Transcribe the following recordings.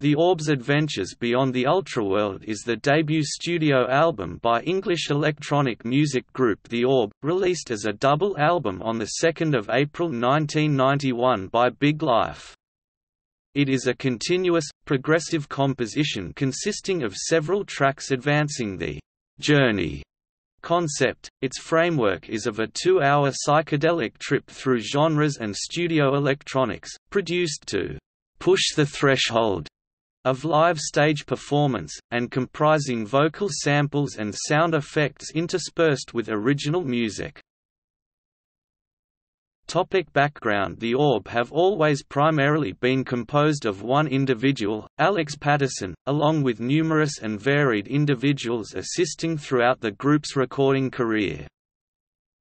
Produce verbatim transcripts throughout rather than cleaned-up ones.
The Orb's Adventures Beyond the Ultraworld is the debut studio album by English electronic music group The Orb, released as a double album on the second of April nineteen ninety-one by Big Life. It is a continuous, progressive composition consisting of several tracks advancing the journey concept. Its framework is of a two-hour psychedelic trip through genres and studio electronics, produced to push the threshold of live stage performance, and comprising vocal samples and sound effects interspersed with original music. Topic background. The Orb have always primarily been composed of one individual, Alex Paterson, along with numerous and varied individuals assisting throughout the group's recording career.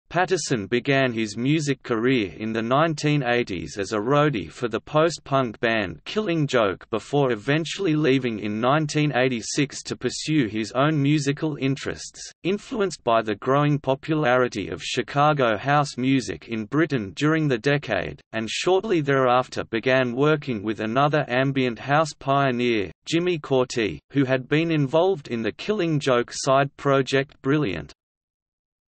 Paterson began his music career in the nineteen eighties as a roadie for the post-punk band Killing Joke before eventually leaving in nineteen eighty-six to pursue his own musical interests. Influenced by the growing popularity of Chicago house music in Britain during the decade, and shortly thereafter began working with another ambient house pioneer, Jimmy Cauty, who had been involved in the Killing Joke side project Brilliant.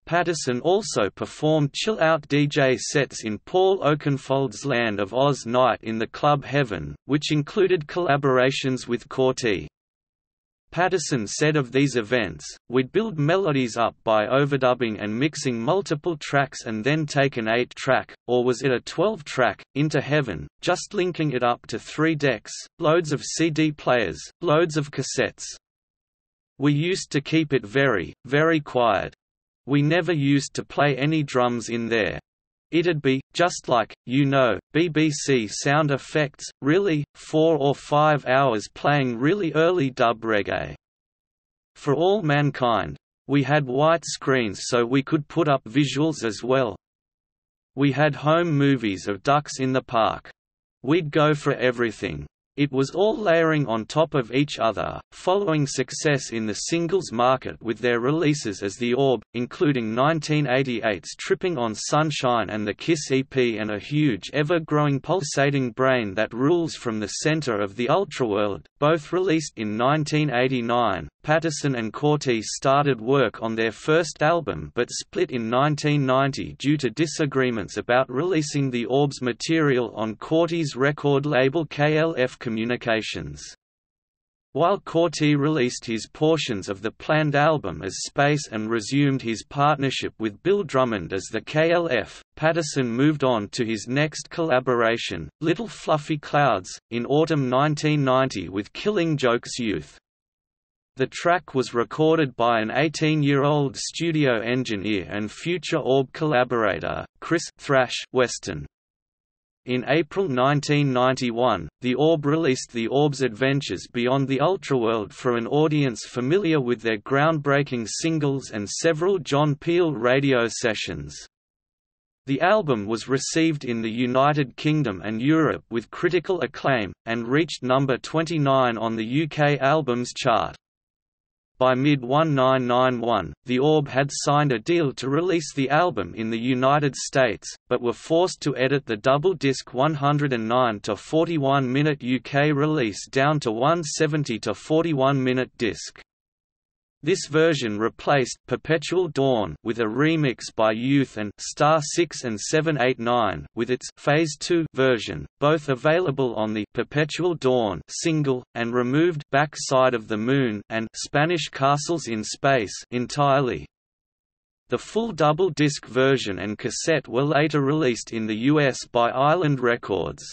Paterson also performed chill-out D J sets in Paul Oakenfold's Land of Oz night in the Club Heaven, which included collaborations with Cortie. Paterson said of these events, "We'd build melodies up by overdubbing and mixing multiple tracks and then take an eight-track, or was it a twelve-track, into Heaven, just linking it up to three decks, loads of C D players, loads of cassettes. We used to keep it very, very quiet. We never used to play any drums in there. It'd be, just like, you know, B B C sound effects, really, four or five hours playing really early dub reggae. For All Mankind, we had white screens so we could put up visuals as well. We had home movies of ducks in the park. We'd go for everything. It was all layering on top of each other." Following success in the singles market with their releases as The Orb, including nineteen eighty-eight's Tripping on Sunshine and the Kiss E P and a huge ever-growing pulsating brain that rules from the center of the Ultraworld, both released in nineteen eighty-nine, Paterson and Cortie started work on their first album but split in nineteen ninety due to disagreements about releasing The Orb's material on Cortie's record label K L F Communications. While Cortie released his portions of the planned album as Space and resumed his partnership with Bill Drummond as the K L F, Paterson moved on to his next collaboration, Little Fluffy Clouds, in autumn nineteen ninety with Killing Joke's Youth. The track was recorded by an eighteen-year-old studio engineer and future Orb collaborator, Chris "Thrash" Weston. In April nineteen ninety-one, The Orb released The Orb's Adventures Beyond the Ultraworld for an audience familiar with their groundbreaking singles and several John Peel radio sessions. The album was received in the United Kingdom and Europe with critical acclaim, and reached number twenty-nine on the U K Albums Chart. By mid nineteen ninety-one, The Orb had signed a deal to release the album in the United States, but were forced to edit the double-disc one oh nine to forty-one minute U K release down to one seventy to forty-one minute disc. This version replaced Perpetual Dawn with a remix by Youth and Star six and seven eight nine with its Phase two version, both available on the Perpetual Dawn single, and removed Back Side of the Moon and Spanish Castles in Space entirely. The full double-disc version and cassette were later released in the U S by Island Records.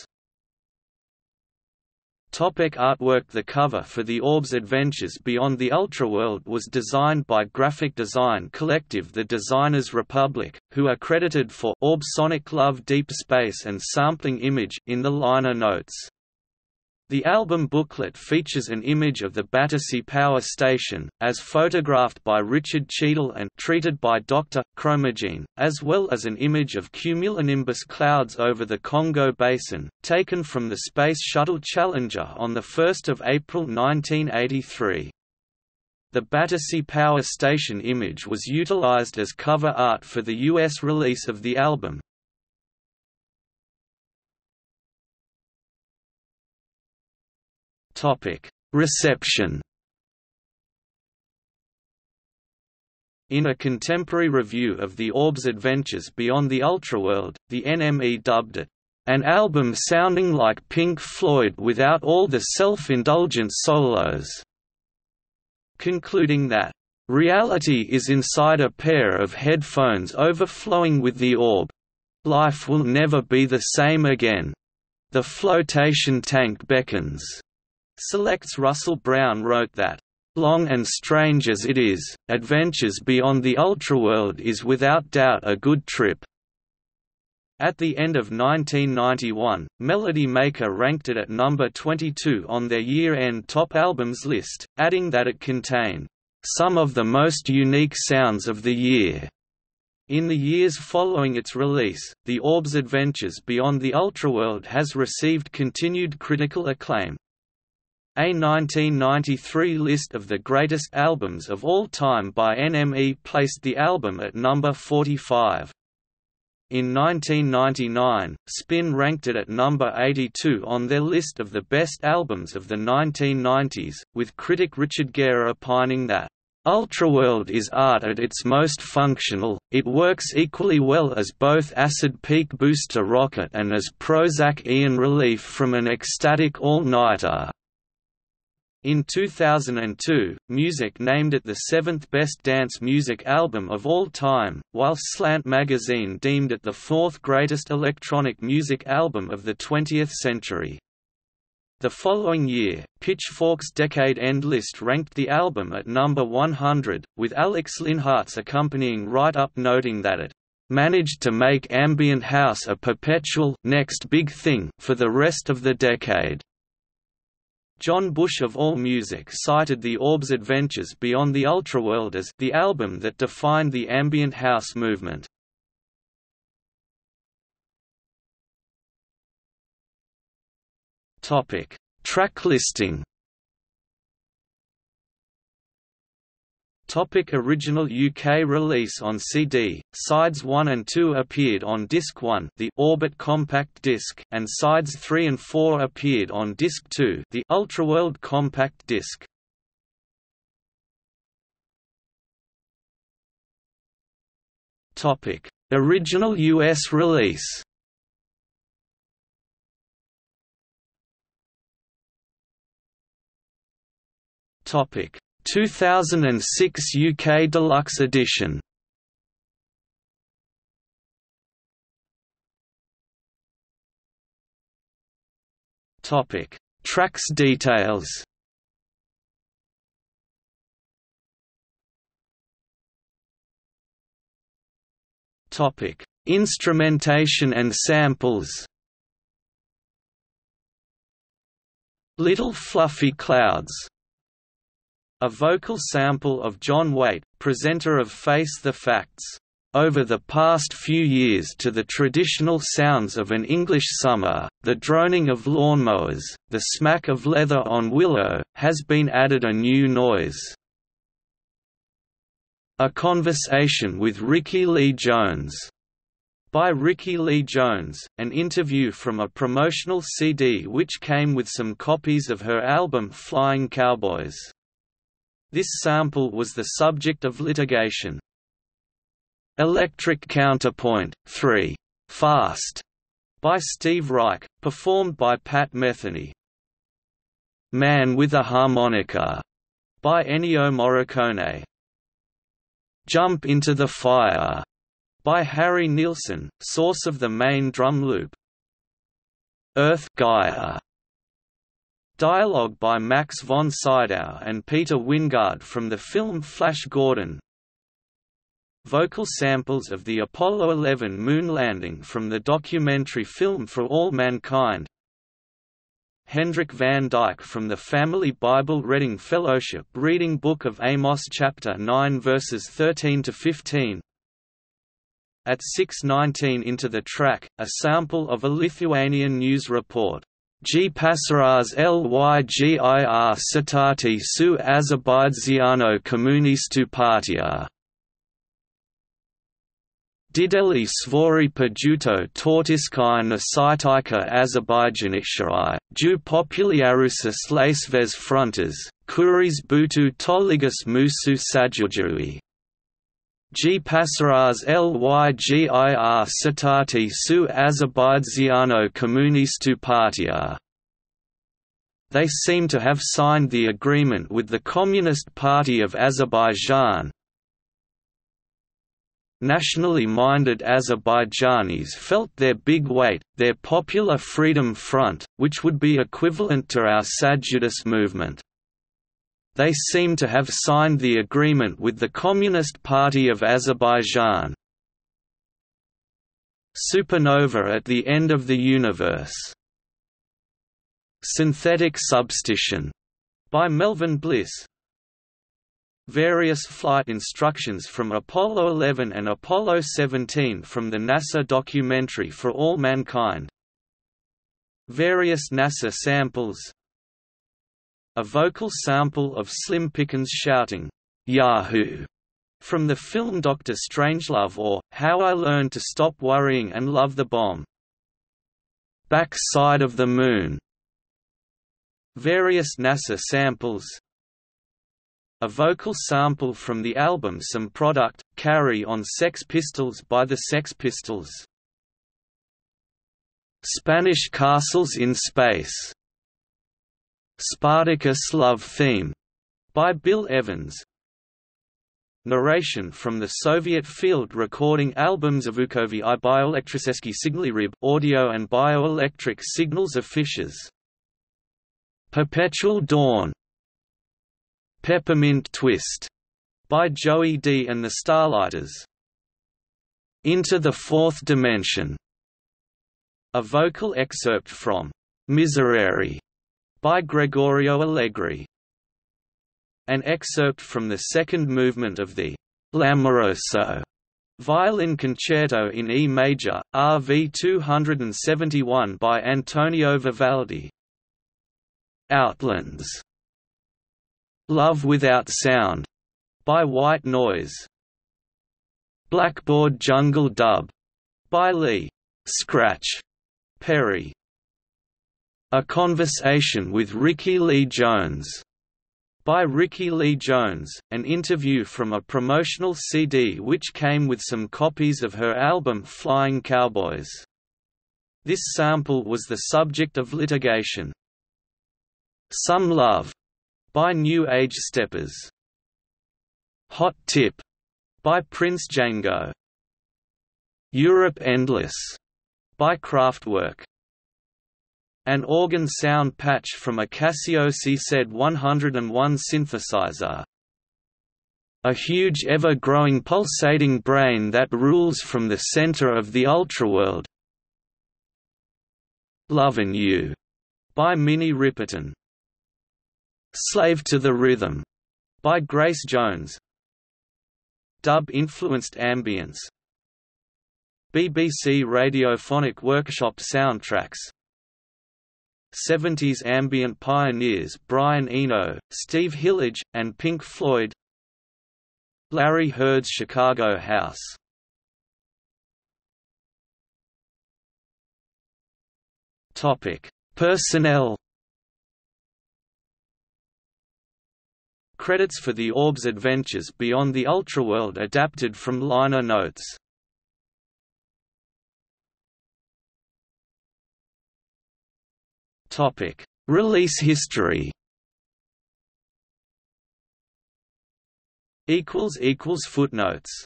Topic artwork. The cover for The Orb's Adventures Beyond the Ultraworld was designed by graphic design collective The Designer's Republic, who are credited for Orb Sonic Love Deep Space and sampling image in the liner notes. The album booklet features an image of the Battersea Power Station, as photographed by Richard Cheadle and treated by Doctor Chromagene, as well as an image of cumulonimbus clouds over the Congo Basin, taken from the Space Shuttle Challenger on the first of April nineteen eighty-three. The Battersea Power Station image was utilized as cover art for the U S release of the album. Reception. In a contemporary review of The Orb's adventures beyond the Ultraworld, the N M E dubbed it, "an album sounding like Pink Floyd without all the self-indulgent solos," concluding that, "reality is inside a pair of headphones overflowing with The Orb. Life will never be the same again. The flotation tank beckons." Selects Russell Brown wrote that, "long and strange as it is, Adventures Beyond the Ultraworld is without doubt a good trip." At the end of nineteen ninety-one, Melody Maker ranked it at number twenty-two on their year-end top albums list, adding that it contained "some of the most unique sounds of the year." In the years following its release, The Orb's Adventures Beyond the Ultraworld has received continued critical acclaim. A nineteen ninety-three list of the greatest albums of all time by N M E placed the album at number forty-five. In nineteen ninety-nine, Spin ranked it at number eighty-two on their list of the best albums of the nineteen nineties, with critic Richard Guerra opining that, "Ultraworld is art at its most functional, it works equally well as both acid peak booster rocket and as Prozac-ian relief from an ecstatic all-nighter." In two thousand two, Music named it the seventh best dance music album of all time, while Slant Magazine deemed it the fourth greatest electronic music album of the twentieth century. The following year, Pitchfork's decade-end list ranked the album at number one hundred, with Alex Linhart's accompanying write-up noting that it "managed to make ambient house a perpetual next big thing for the rest of the decade." John Bush of AllMusic cited The Orb's Adventures Beyond the Ultraworld as the album that defined the ambient house movement. Topic: track listing. Topic: original U K release on C D. Sides one and two appeared on Disc one, the Orbit Compact Disc, and sides three and four appeared on Disc two, the Ultraworld Compact Disc. Topic: original U S release. Topic: two thousand six U K Deluxe Edition. Topic: tracks details. Topic: instrumentation and samples. Little Fluffy Clouds, a vocal sample of John Waite, presenter of Face the Facts. Over the past few years, to the traditional sounds of an English summer, the droning of lawnmowers, the smack of leather on willow, has been added a new noise. A conversation with Ricky Lee Jones, by Ricky Lee Jones, an interview from a promotional C D which came with some copies of her album Flying Cowboys. This sample was the subject of litigation. Electric Counterpoint, three. Fast, by Steve Reich, performed by Pat Metheny. Man with a Harmonica, by Ennio Morricone. Jump into the Fire, by Harry Nilsson, source of the main drum loop. Earth Gaia, dialogue by Max von Sydow and Peter Wingard from the film Flash Gordon. Vocal samples of the Apollo eleven moon landing from the documentary film For All Mankind. Hendrik van Dyke from the Family Bible Reading Fellowship reading Book of Amos chapter nine verses thirteen to fifteen. At six nineteen into the track, a sample of a Lithuanian news report. G pasaras lygir citati su Azerbaijano Komunistu Partija. Dideli svori pajuto tortiskaj nasitajka Azerbaijanišai, ju populiarusa slacevez frontas, kuris butu toligas musu sajujui. G pasaraz lygir citati su Azerbaijano Komunistu Partia. They seem to have signed the agreement with the Communist Party of Azerbaijan. Nationally minded Azerbaijanis felt their big weight, their Popular Freedom Front, which would be equivalent to our Sajudis movement. They seem to have signed the agreement with the Communist Party of Azerbaijan. Supernova at the end of the universe. Synthetic Substitution by Melvin Bliss. Various flight instructions from Apollo eleven and Apollo seventeen from the NASA documentary For All Mankind. Various NASA samples. A vocal sample of Slim Pickens shouting, "Yahoo!" from the film Doctor Strangelove or How I Learned to Stop Worrying and Love the Bomb. Backside of the Moon. Various NASA samples. A vocal sample from the album Some Product, Carry On Sex Pistols by the Sex Pistols. Spanish Castles in Space. Spartacus Love Theme by Bill Evans. Narration from the Soviet field recording albums of Ukovi I Bioelectriceski Signalirib, Audio and Bioelectric Signals of Fishes. Perpetual Dawn. Peppermint Twist by Joey D and the Starlighters. Into the Fourth Dimension. A vocal excerpt from Miserere by Gregorio Allegri. An excerpt from the second movement of the L'Amoroso Violin Concerto in E Major, R V two seventy-one by Antonio Vivaldi. Outlands. Love Without Sound by White Noise. Blackboard Jungle Dub by Lee Scratch Perry. A Conversation with Ricky Lee Jones by Ricky Lee Jones, an interview from a promotional C D which came with some copies of her album Flying Cowboys. This sample was the subject of litigation. Some Love by New Age Steppers. Hot Tip by Prince Django. Europe Endless by Kraftwerk. An organ sound patch from a Casio C Z one oh one synthesizer. A huge ever-growing pulsating brain that rules from the center of the ultraworld. Lovin' You by Minnie Riperton. Slave to the Rhythm by Grace Jones. Dub-influenced ambience. B B C Radiophonic Workshop soundtracks. seventies ambient pioneers Brian Eno, Steve Hillage, and Pink Floyd. Larry Heard's Chicago House. Topic: Personnel. Credits for The Orb's Adventures Beyond the Ultraworld adapted from liner notes. Topic: Release history. Equals equals footnotes.